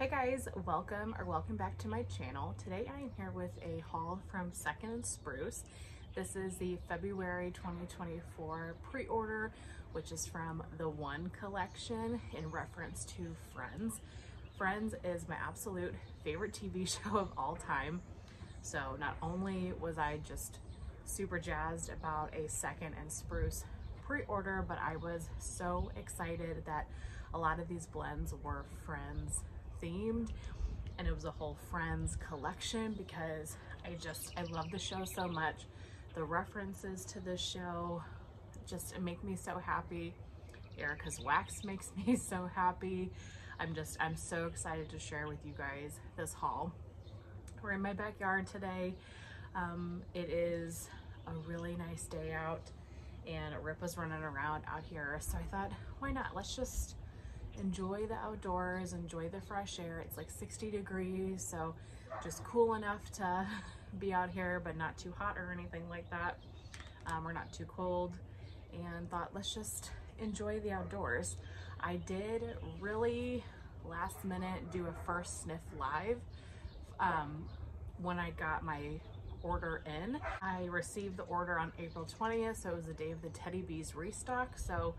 Hey guys, welcome back to my channel. Today I am here with a haul from Second and Spruce. This is the February 2024 pre-order, which is from The One collection in reference to Friends. Friends is my absolute favorite TV show of all time. So not only was I just super jazzed about a Second and Spruce pre-order, but I was so excited that a lot of these blends were Friends themed, and it was a whole Friends collection because I love the show so much. The references to this show just make me so happy. Erica's wax makes me so happy. I'm so excited to share with you guys this haul. We're in my backyard today. It is a really nice day out, and Rip was running around out here, so I thought, why not? Let's just enjoy the outdoors, enjoy the fresh air. It's like 60 degrees, so just cool enough to be out here, but not too hot or anything like that, or not too cold, and thought, let's just enjoy the outdoors. I did really last minute do a first sniff live when I got my order in. I received the order on April 20th, so it was the day of the Teddy Bee's restock. So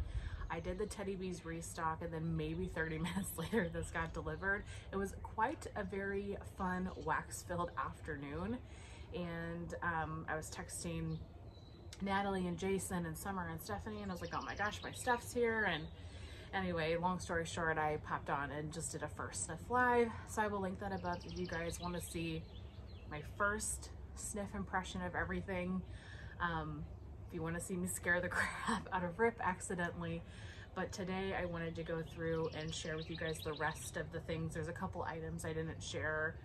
I did the Teddy Bee's restock, and then maybe 30 minutes later this got delivered. It was quite a very fun wax-filled afternoon, and I was texting Natalie and Jason and Summer and Stephanie, and I was like, oh my gosh, my stuff's here. And anyway, long story short, I popped on and just did a first sniff live, so I will link that above if you guys want to see my first sniff impression of everything. If you want to see me scare the crap out of Rip accidentally. But today I wanted to go through and share with you guys the rest of the things. There's a couple items I didn't share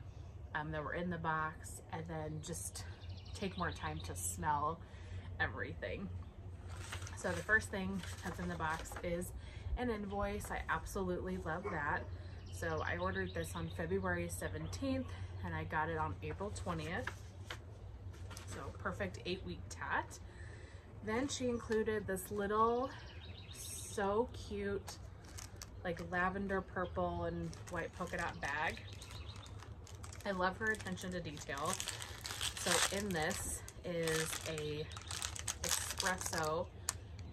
that were in the box, and then just take more time to smell everything. So the first thing that's in the box is an invoice. I absolutely love that. So I ordered this on February 17th and I got it on April 20th. So perfect 8-week tat. Then she included this little, so cute, like lavender purple and white polka dot bag. I love her attention to detail. So in this is a espresso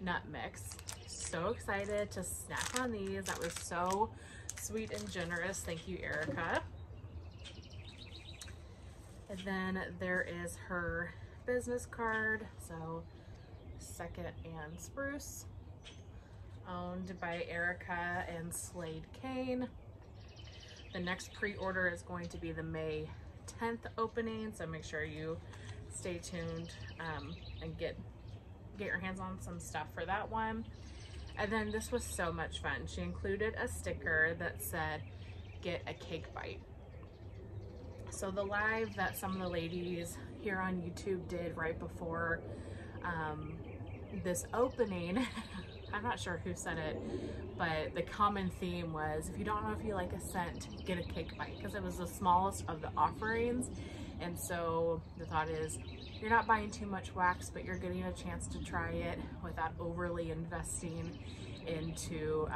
nut mix. So excited to snack on these. That was so sweet and generous. Thank you, Erica. And then there is her business card. So Second and Spruce, owned by Erica and Slade Kane. The next pre-order is going to be the May 10th opening, so make sure you stay tuned and get your hands on some stuff for that one. And then this was so much fun. She included a sticker that said, "Get a cake bite." So the live that some of the ladies here on YouTube did right before this opening, I'm not sure who said it, but the common theme was, if you don't know if you like a scent, get a cake bite, because it was the smallest of the offerings. And so the thought is, you're not buying too much wax, but you're getting a chance to try it without overly investing into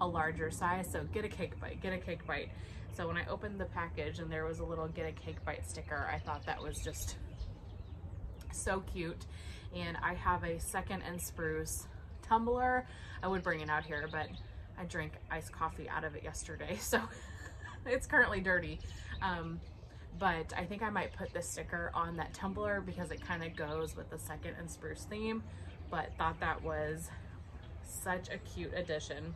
a larger size. So get a cake bite, get a cake bite. So when I opened the package and there was a little get a cake bite sticker, I thought that was just so cute. And I have a Second and Spruce tumbler. I would bring it out here, but I drank iced coffee out of it yesterday, so it's currently dirty. But I think I might put the sticker on that tumbler because it kind of goes with the Second and Spruce theme, but thought that was such a cute addition.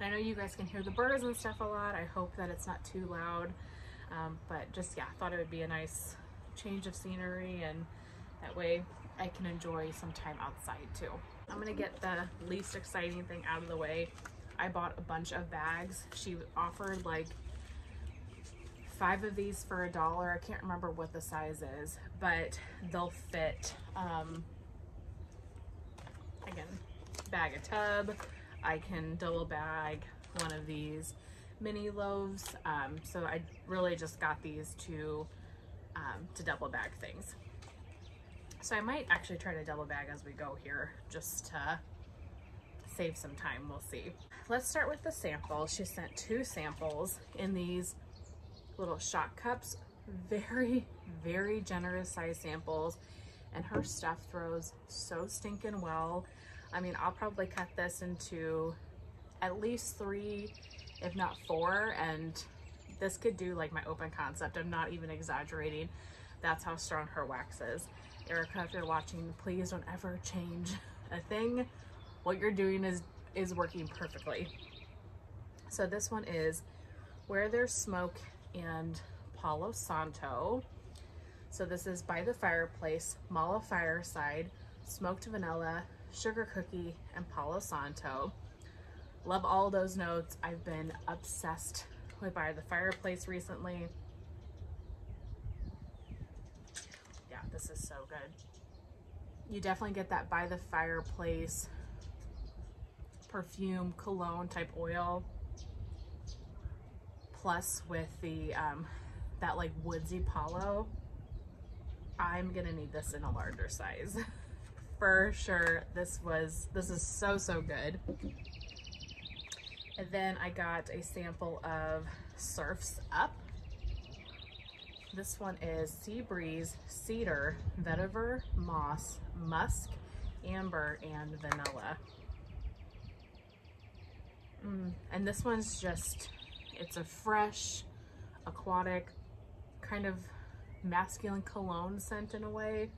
And I know you guys can hear the birds and stuff a lot. I hope that it's not too loud, but just, yeah, thought it would be a nice change of scenery, and that way I can enjoy some time outside too. I'm gonna get the least exciting thing out of the way. I bought a bunch of bags. She offered like 5 of these for $1. I can't remember what the size is, but they'll fit, I can bag a tub, I can double bag one of these mini loaves. So I really just got these to double bag things. So I might actually try to double bag as we go here, just to save some time, we'll see. let's start with the sample. She sent 2 samples in these little shot cups, very, very generous size samples, and her stuff throws so stinking well. I mean, I'll probably cut this into at least 3, if not 4, and this could do like my open concept. I'm not even exaggerating. That's how strong her wax is. Erica, if you're watching, please don't ever change a thing. What you're doing is working perfectly. So this one is Where There's Smoke and Palo Santo. So this is By the Fireplace, Mala Fireside, Smoked Vanilla, Sugar Cookie, and Palo Santo. Love all those notes. I've been obsessed with By the Fireplace recently. Yeah, this is so good. You definitely get that By the Fireplace perfume, cologne type oil, plus with the that like woodsy palo. I'm gonna need this in a larger size for sure. This is so good. And then I got a sample of Surf's Up. This one is Sea Breeze, Cedar, Vetiver, Moss, Musk, Amber, and Vanilla. And this one's just, it's a fresh, aquatic, kind of masculine cologne scent in a way.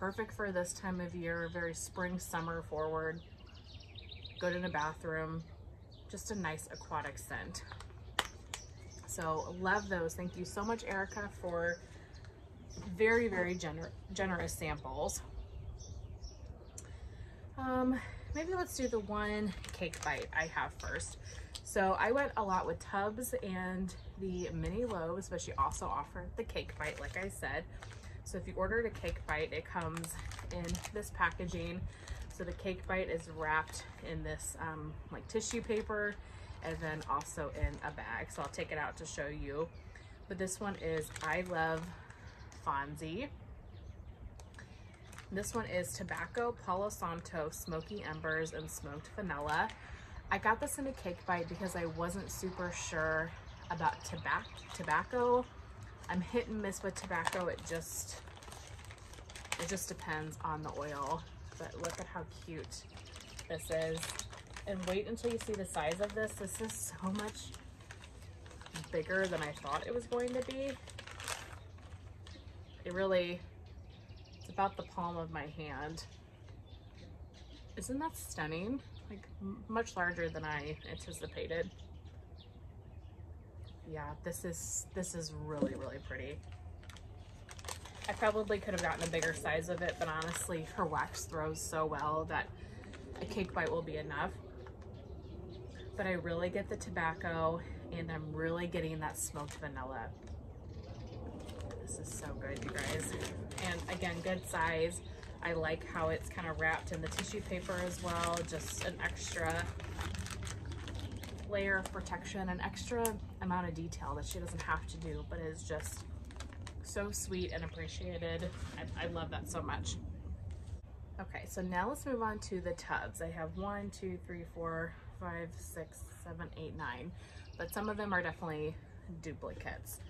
Perfect for this time of year, very spring, summer forward. Good in a bathroom. Just a nice aquatic scent. So love those. Thank you so much, Erica, for very, very generous samples. Maybe let's do the one cake bite I have first. So I went a lot with tubs and the mini loaves, but she also offered the cake bite, like I said. So if you ordered a cake bite, it comes in this packaging. So the cake bite is wrapped in this like tissue paper, and then also in a bag. So I'll take it out to show you. But this one is I Love Fonzie. This one is Tobacco, Palo Santo, Smoky Embers, and Smoked Vanilla. I got this in a cake bite because I wasn't super sure about tobacco. I'm hit and miss with tobacco. It just depends on the oil. But look at how cute this is. And wait until you see the size of this. This is so much bigger than I thought it was going to be. It really, it's about the palm of my hand. Isn't that stunning? Like much larger than I anticipated. Yeah, this is really, really pretty. I probably could have gotten a bigger size of it, but honestly, her wax throws so well that a cake bite will be enough. But I really get the tobacco, and I'm really getting that smoked vanilla. This is so good, you guys. And again, good size. I like how it's kind of wrapped in the tissue paper as well. Just an extra layer of protection, an extra amount of detail that she doesn't have to do, but is just so sweet and appreciated. I love that so much. Okay, so now let's move on to the tubs. I have 1, 2, 3, 4, 5, 6, 7, 8, 9, but some of them are definitely duplicates.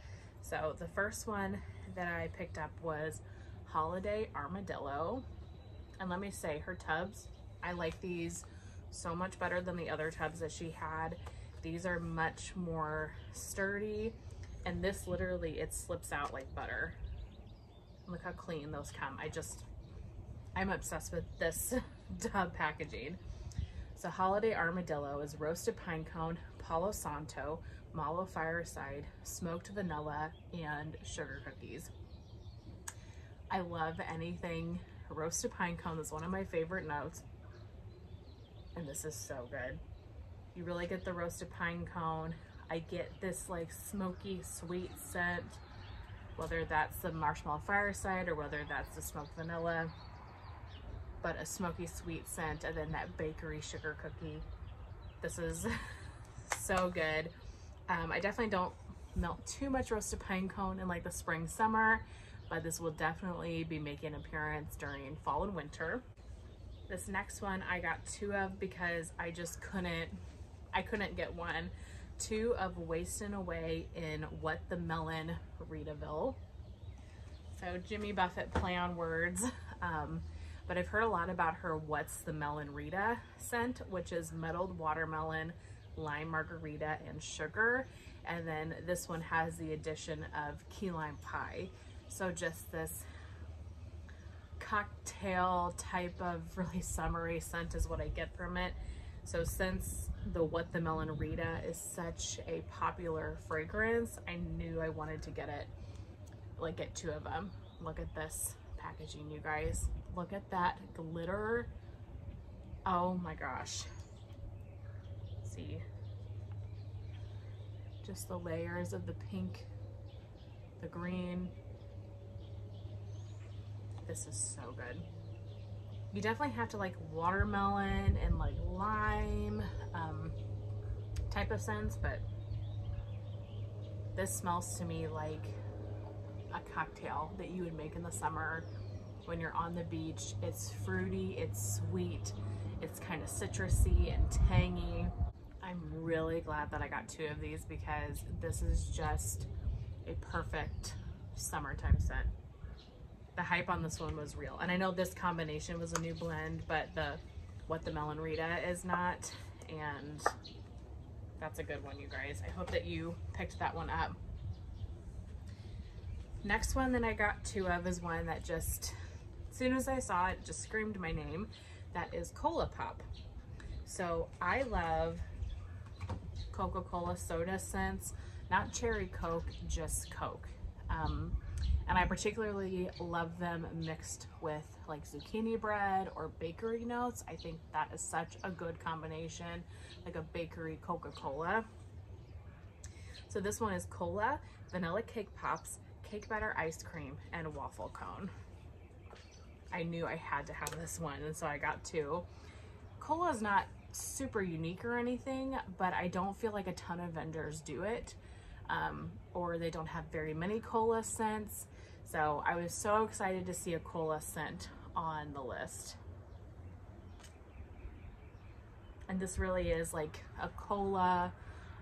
So the first one that I picked up was Holiday Armadillo. And let me say, her tubs, I like these so much better than the other tubs that she had. These are much more sturdy. And this literally, it slips out like butter. Look how clean those come. I'm obsessed with this tub packaging. So Holiday Armadillo is roasted pine cone, Palo Santo, Malo Fireside, smoked vanilla, and sugar cookies. I love anything roasted pine cone. That's one of my favorite notes. And this is so good. You really get the roasted pine cone. I get this like smoky, sweet scent, whether that's the marshmallow fireside or whether that's the smoked vanilla, but a smoky, sweet scent, and then that bakery sugar cookie. This is so good. I definitely don't melt too much roasted pine cone in like the spring, summer, but this will definitely be making an appearance during fall and winter. This next one I got 2 of because I just couldn't I couldn't get one. Two of Wasting Away in What the Melon, Ritaville. So Jimmy Buffett, play on words. But I've heard a lot about her What's the Melon Rita scent, which is muddled watermelon, lime margarita, and sugar. And then this one has the addition of key lime pie. So just this cocktail type of really summery scent is what I get from it. So since the What the Melon Rita is such a popular fragrance, I knew I wanted to get it, like get two of them. Look at this packaging, you guys. Look at that glitter. Oh my gosh. See, just the layers of the pink, the green. This is so good. You definitely have to like watermelon and like lime type of scents, but this smells to me like a cocktail that you would make in the summer when you're on the beach. It's fruity, it's sweet, it's kind of citrusy and tangy. I'm really glad that I got two of these because this is just a perfect summertime scent. The hype on this one was real. And I know this combination was a new blend, but the What the Melon Rita is not. And that's a good one, you guys. I hope that you picked that one up. Next one that I got two of is one that just, as soon as I saw it, just screamed my name. That is Cola Pop. So I love Coca-Cola soda scents, not cherry Coke, just Coke. And I particularly love them mixed with like zucchini bread or bakery notes. I think that is such a good combination, like a bakery Coca-Cola. So this one is cola, vanilla cake pops, cake batter ice cream, and waffle cone. I knew I had to have this one, and so I got two. Cola is not super unique or anything, but I don't feel like a ton of vendors do it. Or they don't have very many cola scents. So I was so excited to see a cola scent on the list. And this really is like a cola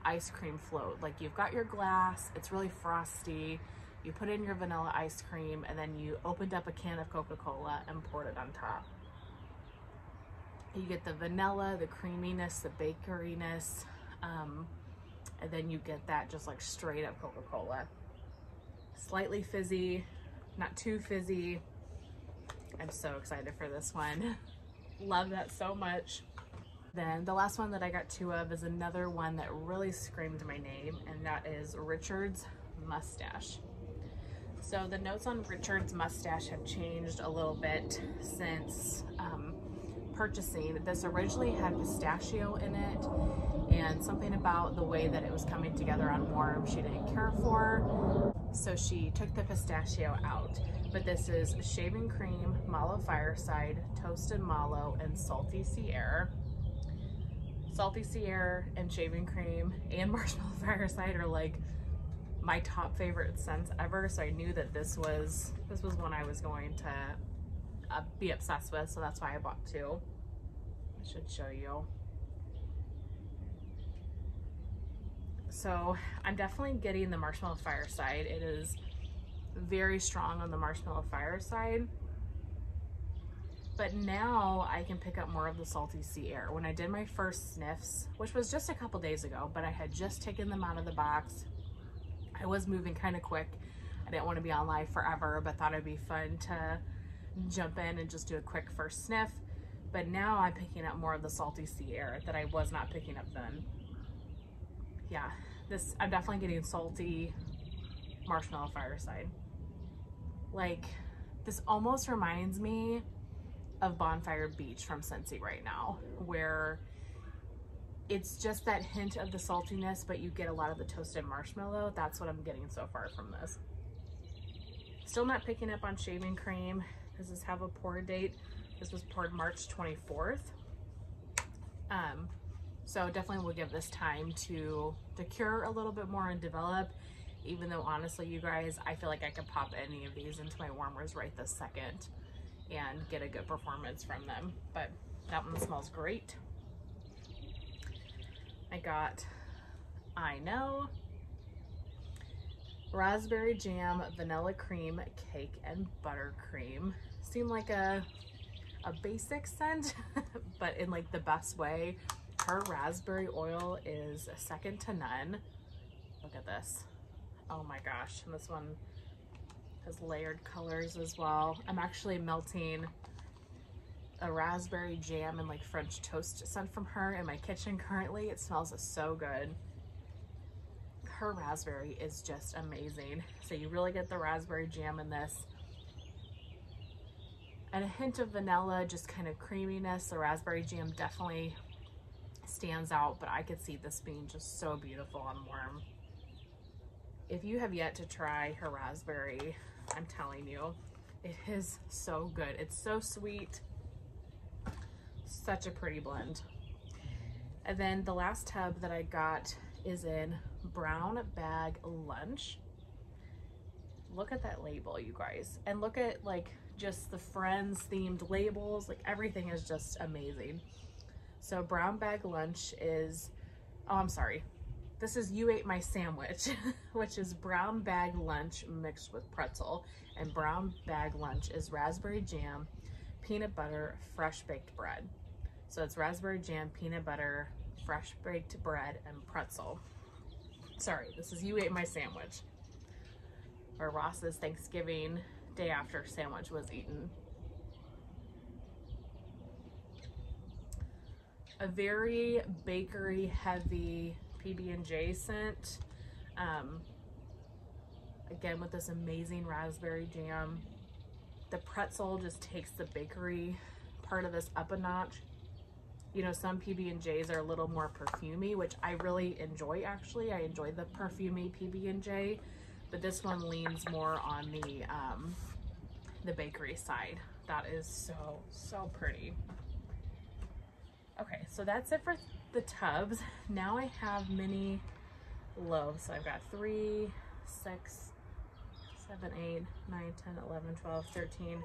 ice cream float. Like you've got your glass, it's really frosty. You put in your vanilla ice cream and then you opened up a can of Coca-Cola and poured it on top. You get the vanilla, the creaminess, the bakeryness, and then you get that just like straight up Coca-Cola. Slightly fizzy, not too fizzy. I'm so excited for this one. Love that so much. Then the last one that I got two of is another one that really screamed my name, and that is Richard's Mustache. So the notes on Richard's Mustache have changed a little bit since purchasing. This originally had pistachio in it, and something about the way that it was coming together on warm she didn't care for, so she took the pistachio out. But this is shaving cream, mallow fireside, toasted mallow, and salty sea air. Salty sea air and shaving cream and marshmallow fireside are like my top favorite scents ever, so I knew that this was one I was going to be obsessed with, so that's why I bought two. I should show you. So I'm definitely getting the marshmallow fireside. It is very strong on the marshmallow fireside, but now I can pick up more of the salty sea air. When I did my first sniffs, which was just a couple days ago, but I had just taken them out of the box. I was moving kind of quick. I didn't want to be on live forever, but thought it'd be fun to jump in and just do a quick first sniff. But now I'm picking up more of the salty sea air that I was not picking up then. Yeah, this, I'm definitely getting salty marshmallow fireside. Like, this almost reminds me of Bonfire Beach from Scentsy right now, where it's just that hint of the saltiness, but you get a lot of the toasted marshmallow. That's what I'm getting so far from this. Still not picking up on shaving cream. This is have a pour date. This was poured March 24th. So definitely we'll give this time to cure a little bit more and develop, even though honestly, you guys, I feel like I could pop any of these into my warmers right this second and get a good performance from them. But that one smells great. I got, I know, raspberry jam, vanilla cream, cake, and buttercream. Seemed like a basic scent, but in like the best way. Her raspberry oil is second to none. Look at this. Oh my gosh. And this one has layered colors as well. I'm actually melting a raspberry jam and like French toast scent from her in my kitchen currently. It smells so good. Her raspberry is just amazing. So you really get the raspberry jam in this. And a hint of vanilla, just kind of creaminess. The raspberry jam definitely stands out, but I could see this being just so beautiful and warm. If you have yet to try her raspberry, I'm telling you, it is so good. It's so sweet. Such a pretty blend. And then the last tub that I got is in Brown Bag Lunch. Look at that label, you guys. And look at like just the Friends themed labels. Like everything is just amazing. So Brown Bag Lunch is, oh, I'm sorry. This is You Ate My Sandwich, which is Brown Bag Lunch mixed with pretzel. And Brown Bag Lunch is raspberry jam, peanut butter, fresh baked bread. So it's raspberry jam, peanut butter, fresh baked bread, and pretzel. Sorry, this is You Ate My Sandwich, or Ross's Thanksgiving Day After sandwich was eaten. A very bakery heavy PB&J scent, again with this amazing raspberry jam. The pretzel just takes the bakery part of this up a notch. You know, some PB&Js are a little more perfumey, which I really enjoy actually. I enjoy the perfumey PB&J, but this one leans more on the bakery side. That is so, so pretty. Okay, so that's it for the tubs. Now I have mini loaves. So I've got 3, 6, 7, 8, 9, 10, 11, 12, 13,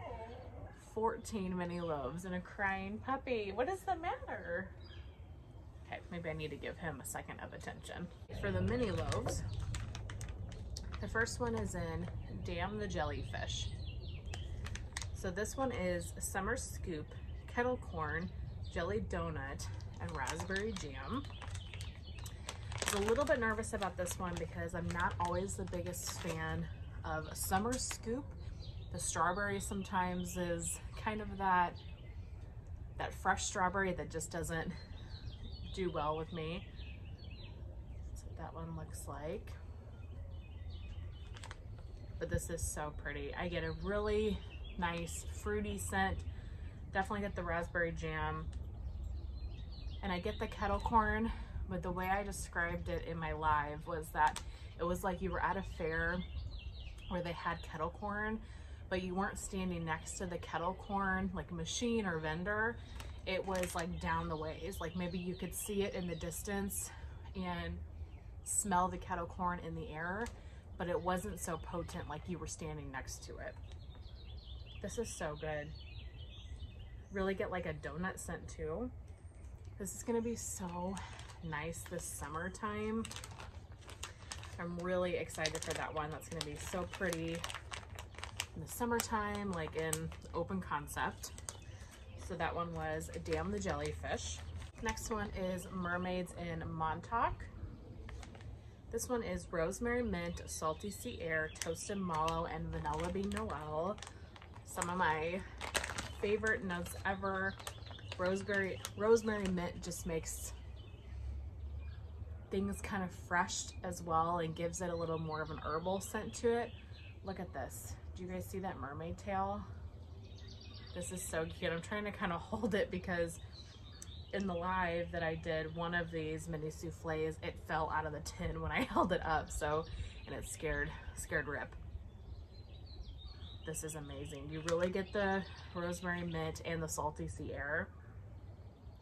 14 mini loaves and a crying puppy. What is the matter? Okay, maybe I need to give him a second of attention. For the mini loaves, the first one is in Damn the Jellyfish. So this one is Summer Scoop, kettle corn, jelly donut, and raspberry jam. I was a little bit nervous about this one because I'm not always the biggest fan of Summer Scoop. The strawberry sometimes is kind of that fresh strawberry that just doesn't do well with me. That's what that one looks like. But this is so pretty. I get a really nice fruity scent. Definitely get the raspberry jam. And I get the kettle corn, but the way I described it in my live was that it was like you were at a fair where they had kettle corn, but you weren't standing next to the kettle corn like machine or vendor. It was like down the ways, like maybe you could see it in the distance and smell the kettle corn in the air, but it wasn't so potent like you were standing next to it. This is so good. Really get like a donut scent too. This is gonna be so nice this summertime. I'm really excited for that one. That's gonna be so pretty in the summertime, like in open concept. So that one was Damn the Jellyfish. Next one is Mermaids in Montauk. This one is Rosemary Mint, Salty Sea Air, Toasted Mallow, and Vanilla Bean Noel. Some of my favorite notes ever. Rosemary Mint just makes things kind of fresh as well and gives it a little more of an herbal scent to it. Look at this. Do you guys see that mermaid tail? This is so cute. I'm trying to kind of hold it because in the live that I did, one of these mini souffles, it fell out of the tin when I held it up, so, and it scared Rip. This is amazing. You really get the rosemary mint and the salty sea air.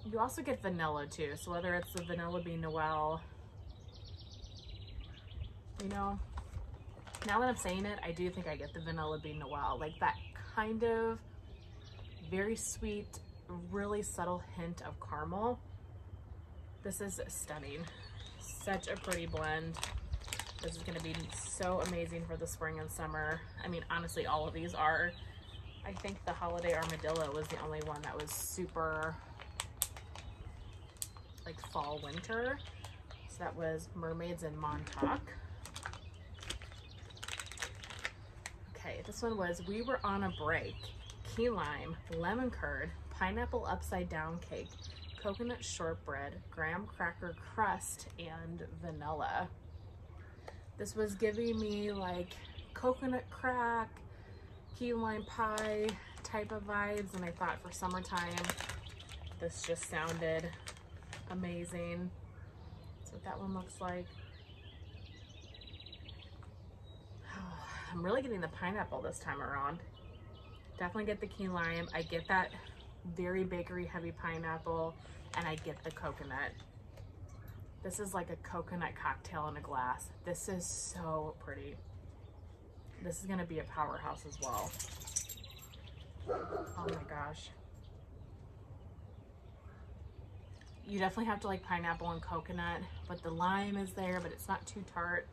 You also get vanilla too, so whether it's the vanilla bean noel, you know, now that I'm saying it, I do think I get the vanilla bean noel, like that kind of very sweet, really subtle hint of caramel. This is stunning. Such a pretty blend. This is going to be so amazing for the spring and summer. I mean, honestly, all of these are. I think the Holiday Armadillo was the only one that was super like fall winter. So that was Mermaids in Montauk. Okay, this one was We Were on a Break, key lime, lemon curd, pineapple upside down cake, coconut shortbread, graham cracker crust, and vanilla. This was giving me like coconut crack, key lime pie type of vibes, and I thought for summertime, this just sounded amazing. That's what that one looks like. Oh, I'm really getting the pineapple this time around. Definitely get the key lime. I get that very bakery heavy pineapple, and I get the coconut. This is like a coconut cocktail in a glass. This is so pretty. This is gonna be a powerhouse as well. Oh my gosh. You definitely have to like pineapple and coconut, but the lime is there, but it's not too tart.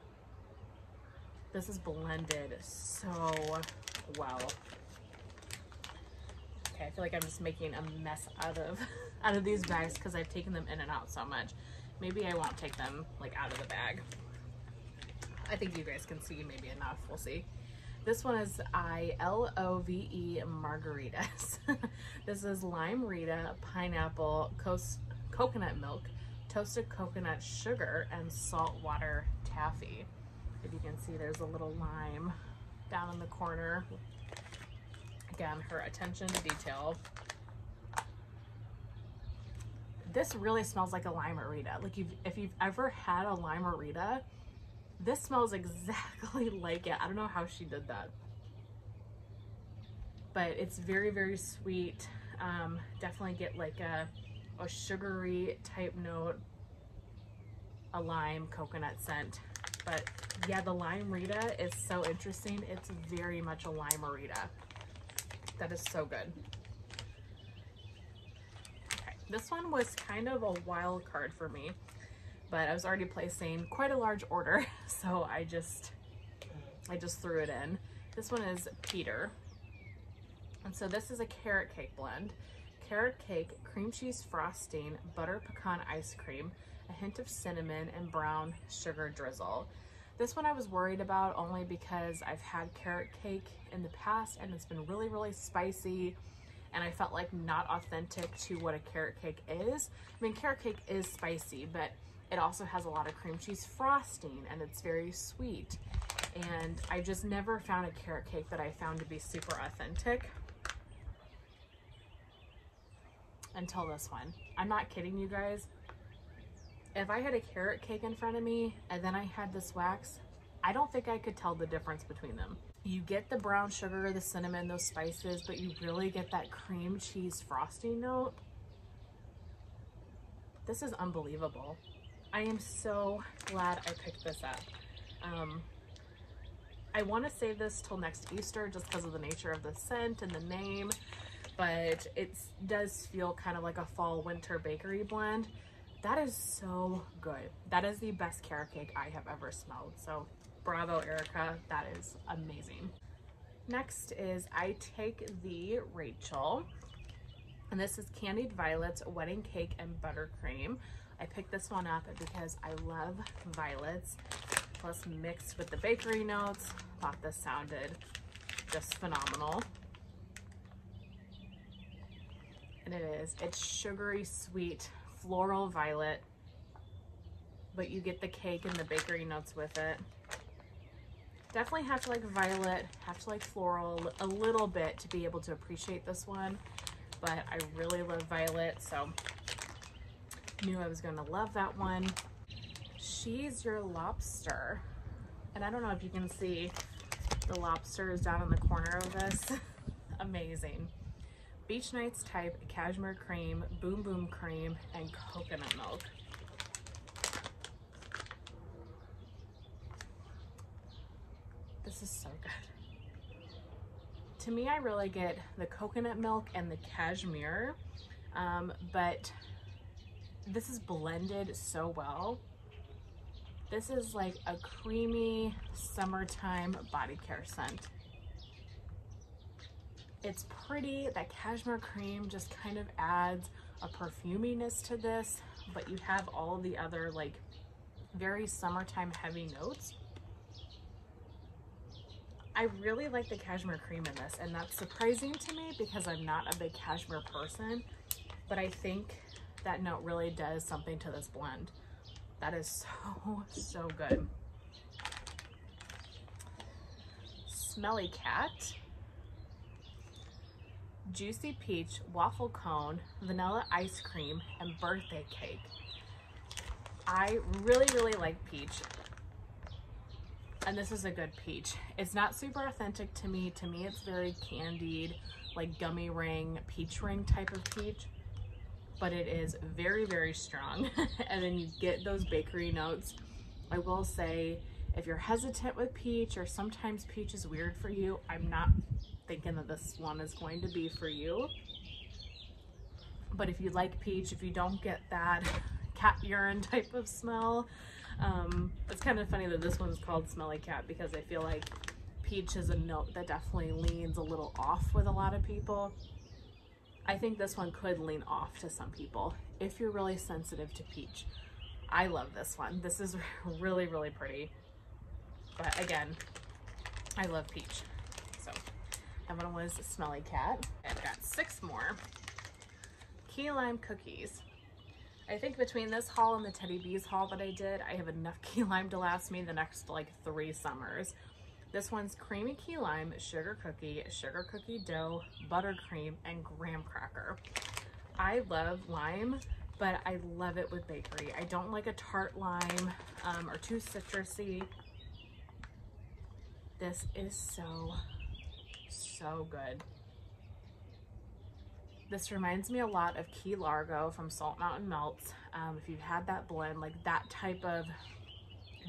This is blended so well. Okay, I feel like I'm just making a mess out of these bags because I've taken them in and out so much. Maybe I won't take them like out of the bag. I think you guys can see maybe enough. We'll see. This one is I-L-O-V-E margaritas. This is lime Rita, pineapple, coconut milk, toasted coconut sugar, and saltwater taffy. If you can see, there's a little lime down in the corner. Again, her attention to detail. This really smells like a limerita. Like if you've ever had a limerita, this smells exactly like it. I don't know how she did that. But it's very, very sweet. Definitely get like a sugary type note, a lime coconut scent. But yeah, the limerita is so interesting. It's very much a limerita. That is so good. Okay, this one was kind of a wild card for me, but I was already placing quite a large order, so I just threw it in. This one is Peter. And so this is a carrot cake blend. Carrot cake, cream cheese frosting, butter pecan ice cream, a hint of cinnamon, and brown sugar drizzle. This one I was worried about only because I've had carrot cake in the past and it's been really, really spicy, and I felt like not authentic to what a carrot cake is. I mean, carrot cake is spicy, but it also has a lot of cream cheese frosting and it's very sweet. And I just never found a carrot cake that I found to be super authentic until this one. I'm not kidding you guys. If I had a carrot cake in front of me and then I had this wax, I don't think I could tell the difference between them. You get the brown sugar, the cinnamon, those spices, but you really get that cream cheese frosting note. This is unbelievable. I am so glad I picked this up. I want to save this till next Easter just because of the nature of the scent and the name, but it does feel kind of like a fall winter bakery blend. That is so good. That is the best carrot cake I have ever smelled. So bravo, Erica. That is amazing. Next is I Take the Rachel. And this is Candied Violets, Wedding Cake, and Buttercream. I picked this one up because I love violets. Plus mixed with the bakery notes. Thought this sounded just phenomenal. And it is. It's sugary sweet. Floral violet, but you get the cake and the bakery notes with it. Definitely have to like violet, have to like floral a little bit to be able to appreciate this one, but I really love violet, so knew I was gonna love that one. She's Your Lobster, and I don't know if you can see the lobsters down in the corner of this. Amazing. Beach Nights Type, Cashmere Cream, Boom Boom Cream, and Coconut Milk. This is so good. To me, I really get the coconut milk and the cashmere, but This is blended so well. This is like a creamy summertime body care scent. It's pretty. That cashmere cream just kind of adds a perfuminess to this, but you have all the other like very summertime heavy notes. I really like the cashmere cream in this, and that's surprising to me because I'm not a big cashmere person, but I think that note really does something to this blend. That is so good. Smelly Cat, Juicy Peach, Waffle Cone, Vanilla Ice Cream, and Birthday Cake. I really like peach. And this is a good peach. It's not super authentic to me. To me, it's very candied, like gummy ring, peach ring type of peach, but it is very strong. And then you get those bakery notes. I will say, if you're hesitant with peach or sometimes peach is weird for you, I'm not thinking that this one is going to be for you. But if you like peach, if you don't get that cat urine type of smell, it's kind of funny that this one's called Smelly Cat because I feel like peach is a note that definitely leans a little off with a lot of people. I think this one could lean off to some people if you're really sensitive to peach. I love this one. This is really pretty, but again, I love peach. So that one was Smelly Cat. I've got 6 more. Key Lime Cookies. I think between this haul and the Teddy Bee's haul that I did, I have enough key lime to last me the next like 3 summers. This one's creamy key lime, sugar cookie dough, buttercream, and graham cracker. I love lime, but I love it with bakery. I don't like a tart lime or too citrusy. This is so good. This reminds me a lot of Key Largo from Salt Mountain Melts. If you've had that blend, like that type of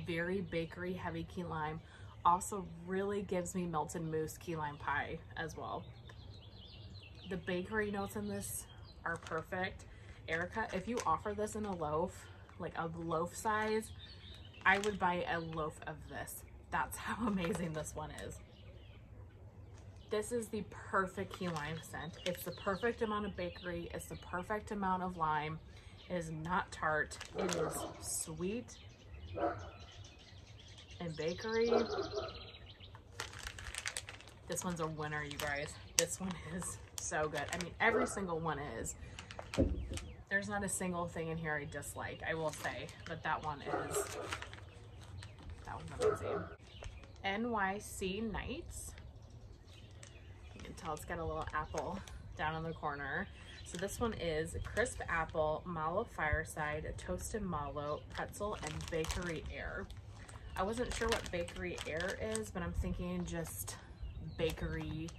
very bakery heavy key lime also really gives me melted mousse key lime pie as well. The bakery notes in this are perfect. Erica, if you offer this in a loaf, like a loaf size, I would buy a loaf of this. That's how amazing this one is. This is the perfect key lime scent. It's the perfect amount of bakery. It's the perfect amount of lime. It is not tart. It is sweet and bakery. This one's a winner, you guys. This one is so good. I mean, every single one is. There's not a single thing in here I dislike, I will say, but that one's amazing. NYC Nights. You can tell it's got a little apple down in the corner. So this one is crisp apple, mallow fireside, toasted mallow, pretzel, and bakery air. I wasn't sure what bakery air is, but I'm thinking just bakery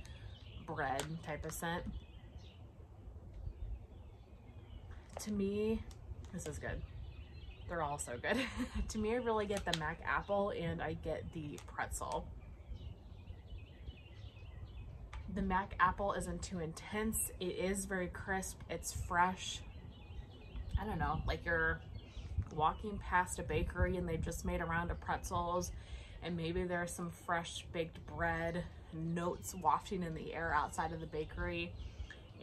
bread type of scent. To me, this is good. They're all so good. To me, I really get the Mac apple and I get the pretzel. The Mac apple isn't too intense. It is very crisp. It's fresh. I don't know, like you're walking past a bakery and they've just made a round of pretzels and maybe there's some fresh baked bread notes wafting in the air outside of the bakery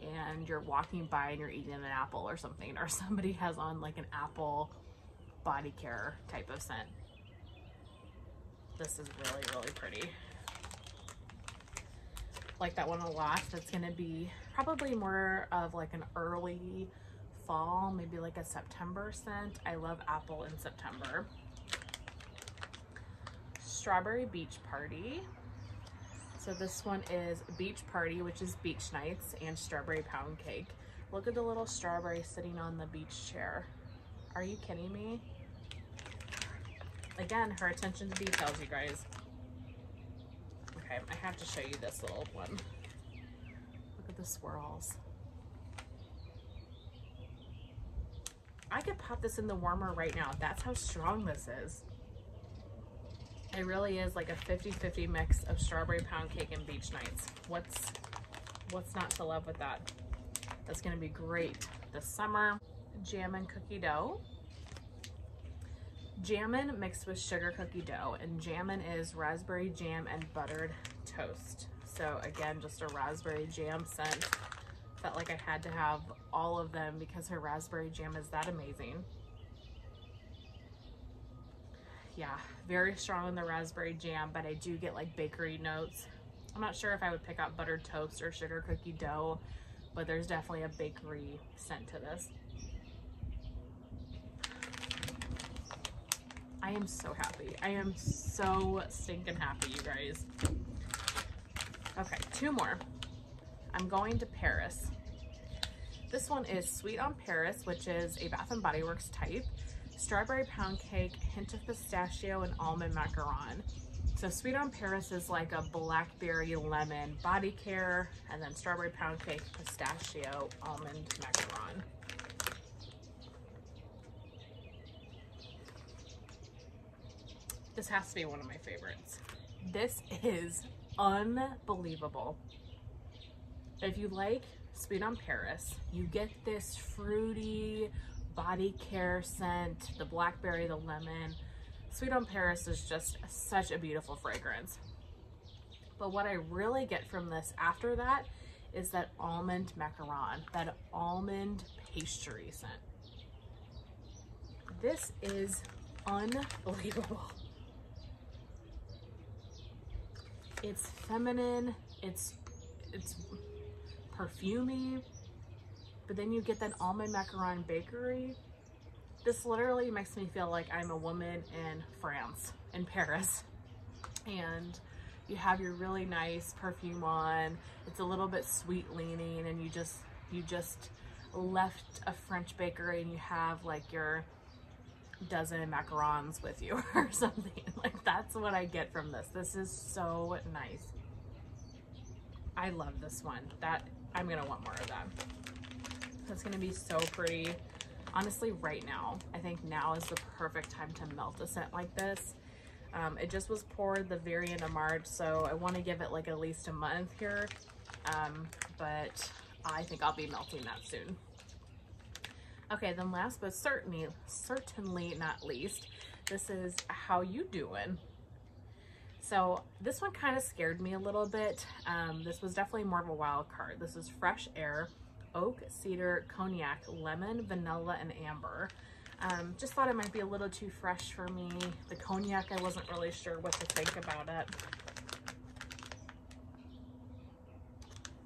and you're walking by and you're eating an apple or something, or somebody has on like an apple body care type of scent. This is really pretty. Like that one a lot. That's gonna be probably more of like an early fall, maybe like a September scent. I love apple in September. Strawberry Beach Party. So this one is Beach Party, which is beach nights, and strawberry pound cake. Look at the little strawberry sitting on the beach chair. Are you kidding me? Again, her attention to details, you guys. Okay, I have to show you this little one. Look at the swirls. I could pop this in the warmer right now. That's how strong this is. It really is like a 50-50 mix of strawberry pound cake and beach nights. What's not to love with that? That's gonna be great this summer. jam and cookie dough. Jammin mixed with sugar cookie dough, and jammin is raspberry jam and buttered toast. So again, just a raspberry jam scent. Felt like I had to have all of them because her raspberry jam is that amazing. Yeah, very strong in the raspberry jam, but I do get like bakery notes. I'm not sure if I would pick up buttered toast or sugar cookie dough, but there's definitely a bakery scent to this. I am so happy. I am so stinking happy, you guys. Okay, two more. I'm going to Paris. This one is Sweet on Paris, which is a Bath and Body Works type. Strawberry pound cake, hint of pistachio, and almond macaron. So Sweet on Paris is like a blackberry lemon body care, and then strawberry pound cake, pistachio, almond macaron. This has to be one of my favorites. This is unbelievable. If you like Sweet on Paris, you get this fruity body care scent, the blackberry, the lemon. Sweet on Paris is just such a beautiful fragrance. But what I really get from this after that is that almond macaron, that almond pastry scent. This is unbelievable. It's feminine, it's perfumey, but then you get that almond macaron bakery. This literally makes me feel like I'm a woman in France, in Paris. And you have your really nice perfume on. It's a little bit sweet leaning, and you just left a French bakery and you have like your dozen macarons with you or something. Like, that's what I get from this. This is so nice. I love this one. That I'm gonna want more of that. That's gonna be so pretty. Honestly, right now, I think now is the perfect time to melt a scent like this. It just was poured the very end of March, so I want to give it like at least a month here, but I think I'll be melting that soon. Okay, then last but certainly not least, this is How You Doin'. So this one kind of scared me a little bit. This was definitely more of a wild card. This is Fresh Air, oak, cedar, cognac, lemon, vanilla, and amber. Just thought it might be a little too fresh for me. The cognac, I wasn't really sure what to think about it.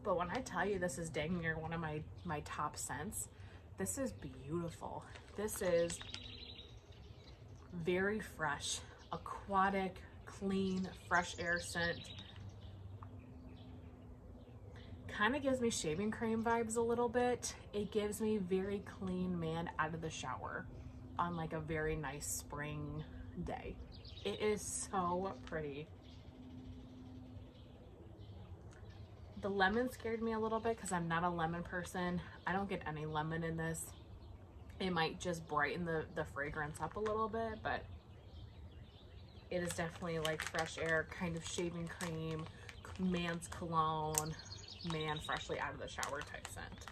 But when I tell you this is dang near one of my top scents, this is beautiful. This is very fresh, aquatic, clean, fresh air scent. Kind of gives me shaving cream vibes a little bit. It gives me very clean man out of the shower on like a very nice spring day. It is so pretty. The lemon scared me a little bit because I'm not a lemon person. I don't get any lemon in this. It might just brighten the fragrance up a little bit, but it is definitely like fresh air, kind of shaving cream, man's cologne, man freshly out of the shower type scent.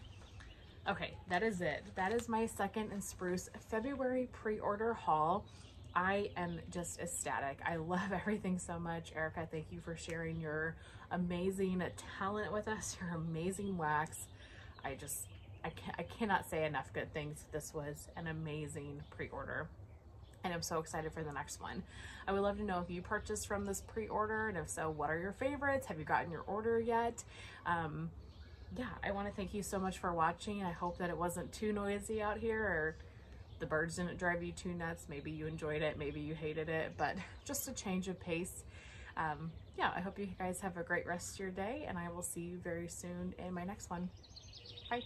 Okay, that is it. That is my Second and Spruce February pre-order haul. I am just ecstatic. I love everything so much. Erica, thank you for sharing your amazing talent with us, your amazing wax. I cannot say enough good things. This was an amazing pre-order, and I'm so excited for the next one. I would love to know if you purchased from this pre-order, and if so, what are your favorites? Have you gotten your order yet? Yeah, I want to thank you so much for watching. I hope that it wasn't too noisy out here, or the birds didn't drive you too nuts. Maybe you enjoyed it, maybe you hated it, but just a change of pace. Yeah, I hope you guys have a great rest of your day, and I will see you very soon in my next one. Bye.